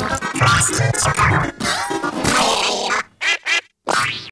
Last